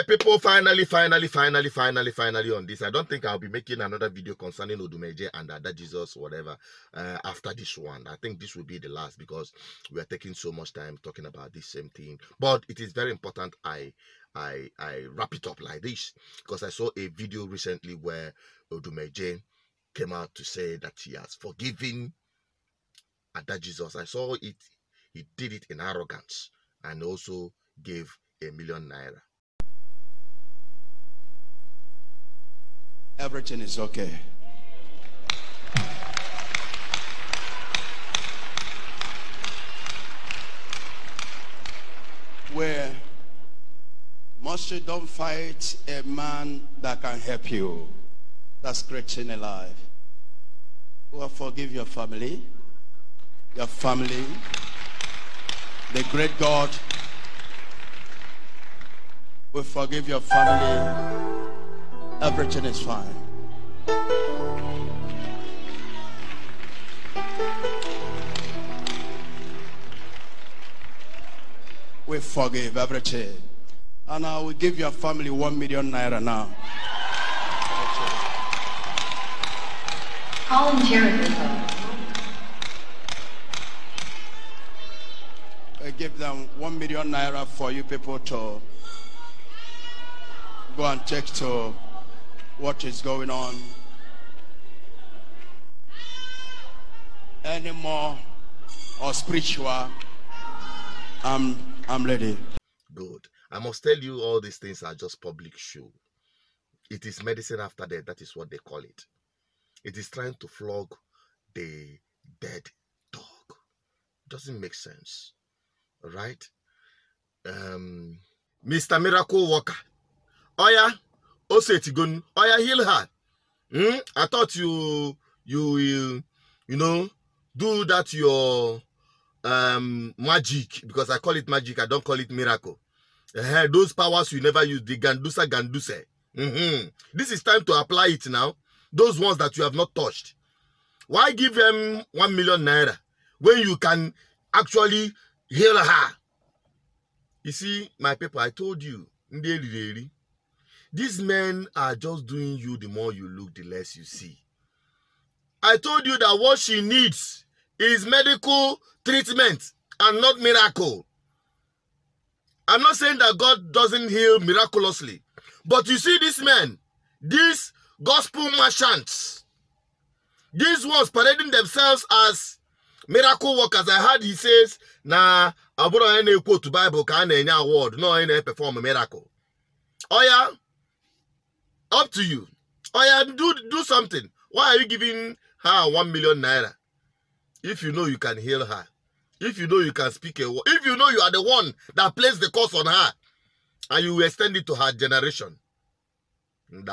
my people, finally on this. I don't think I'll be making another video concerning Odumeje and Ada Jesus, whatever, after this one. I think this will be the last because we are taking so much time talking about this same thing. But it is very important I wrap it up like this, because I saw a video recently where Odumeje came out to say that he has forgiven Ada Jesus. I saw it. He did it in arrogance and also gave ₦1,000,000. Everything is okay. Where most you don't fight a man that can help you, that's creating a life. Who will forgive your family, the great God will forgive your family. Everything is fine. We forgive everything. And I will give your family ₦1,000,000 now. All in Jericho. I give them ₦1,000,000 for you people to go and check to what is going on. Any more or spiritual, I'm ready. Good. I must tell you, all these things are just public show. It is medicine after death. That is what they call it. It is trying to flog the dead dog. Doesn't make sense, right? Mr. Miracle Worker. Oh yeah, Osetigun. Oh yeah, heal her. I thought you know, do that your magic, because I call it magic. I don't call it miracle. Those powers you never use, the Gandusa. This is time to apply it now. Those ones that you have not touched. Why give them ₦1,000,000 when you can actually heal her? You see, my people, I told you. These men are just doing you. The more you look, the less you see. I told you that what she needs is medical treatment and not miracle. I'm not saying that God doesn't heal miraculously. But you see these men, these gospel merchants, these ones parading themselves as miracle workers. I heard he says, nah, I wouldn't any quote to Bible, can't any award, no, any perform a miracle. Oh yeah, up to you. Oh yeah, do something. Why are you giving her ₦1,000,000? If you know you can heal her, if you know you can speak a word, if you know you are the one that placed the curse on her, and you extend it to her generation. You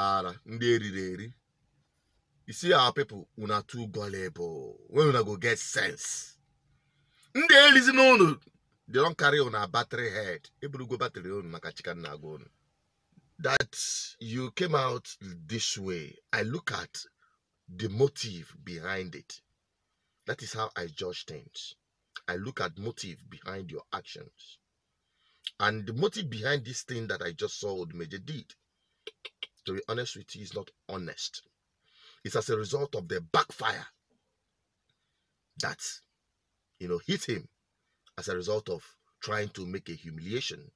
see our people, una too gullible. When una go get sense, they don't carry on a battery head. Able to go battery on makachikan nagon. That you came out this way, I look at the motive behind it. That is how I judge things. I look at motive behind your actions. And the motive behind this thing that I just saw Odumeje did, to be honest with you, is not honest. It's as a result of the backfire that, you know, hit him as a result of trying to make a humiliation,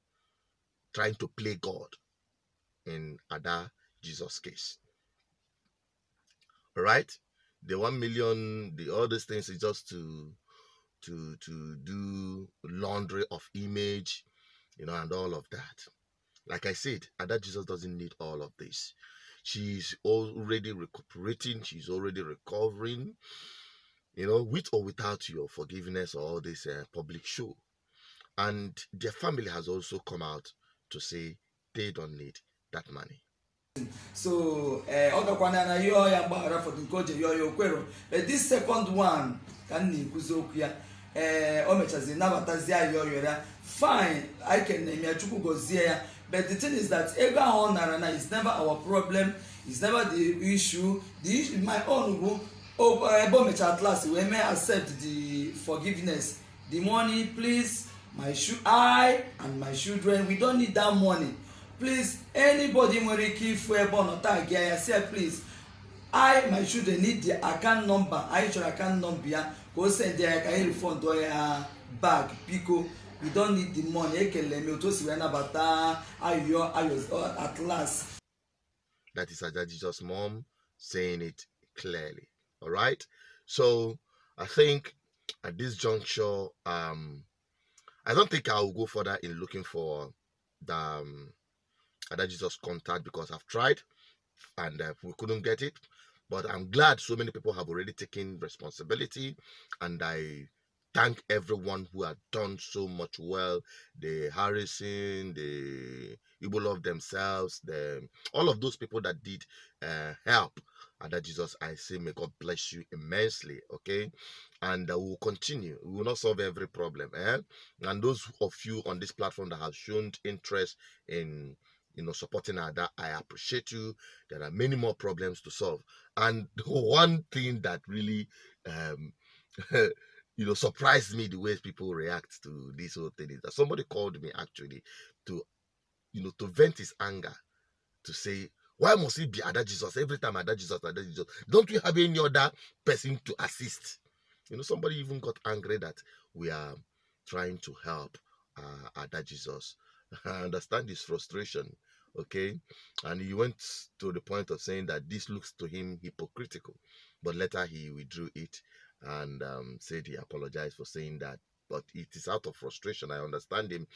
trying to play God. In Ada Jesus case, all right, the ₦1,000,000, the all these things is just to do laundry of image, you know, and all of that. Like I said, Ada Jesus doesn't need all of this. She's already recuperating. She's already recovering. You know, with or without your forgiveness or all this public show, and their family has also come out to say they don't need that money. So, this second one, fine, I can name you, but the thing is that it's never our problem, it's never the issue. The issue, my own, at last, we may accept the forgiveness. The money, please, my I and my children, we don't need that money. Please, anybody nwere ike ifu ebe ọ nọ tag ya say please my children need the account number. I chọrọ account number ya ka o send ya ka anyị refund ya back biko. We don't need the money. Ekele me oto si we na bata ayo at last. That is Ada Jesus' mom saying it clearly. All right. So I think at this juncture, I don't think I'll go further in looking for the Ada Jesus' contact because I've tried and we couldn't get it. But I'm glad so many people have already taken responsibility, and I thank everyone who had done so much well. The Harrison, the Igbo of themselves, all of those people that did help. And that Jesus, I say, may God bless you immensely, okay? And we'll continue. We will not solve every problem, eh? And those of you on this platform that have shown interest in, supporting Ada, I appreciate you. There are many more problems to solve. And one thing that really, surprised me the way people react to this whole thing is that somebody called me actually to, to vent his anger, to say, why must it be Ada Jesus? Every time Ada Jesus, don't we have any other person to assist? Somebody even got angry that we are trying to help Ada Jesus. I understand his frustration, okay? And he went to the point of saying that this looks to him hypocritical, but later he withdrew it and said he apologized for saying that, but it is out of frustration. I understand him.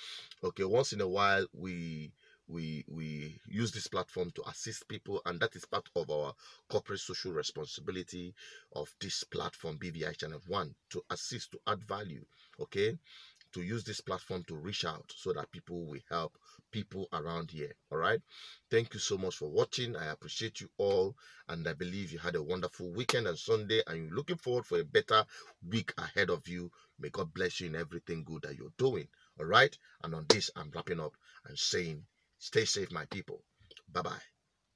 Okay, once in a while we use this platform to assist people, and that is part of our corporate social responsibility of this platform, BVI Channel 1, to assist, to add value, okay? To use this platform to reach out so that people will help people around here, all right? Thank you so much for watching. I appreciate you all, and I believe you had a wonderful weekend and Sunday, and you're looking forward for a better week ahead of you. May God bless you in everything good that you're doing, all right? And on this, I'm wrapping up and saying, stay safe, my people. Bye-bye.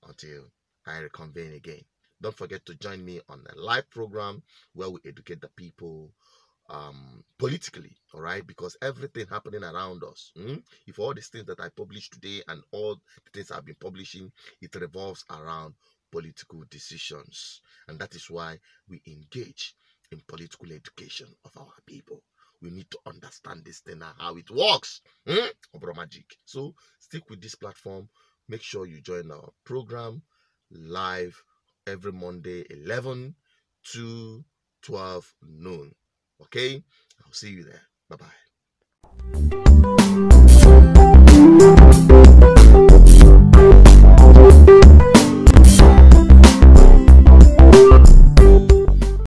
Until I reconvene again. Don't forget to join me on a live program where we educate the people politically, all right? Because everything happening around us, if all these things that I published today and all the things I've been publishing, it revolves around political decisions. And that is why we engage in political education of our people. We need to understand this thing and how it works. So stick with this platform. Make sure you join our program live every Monday, 11 to 12 noon. Okay? I'll see you there. Bye-bye.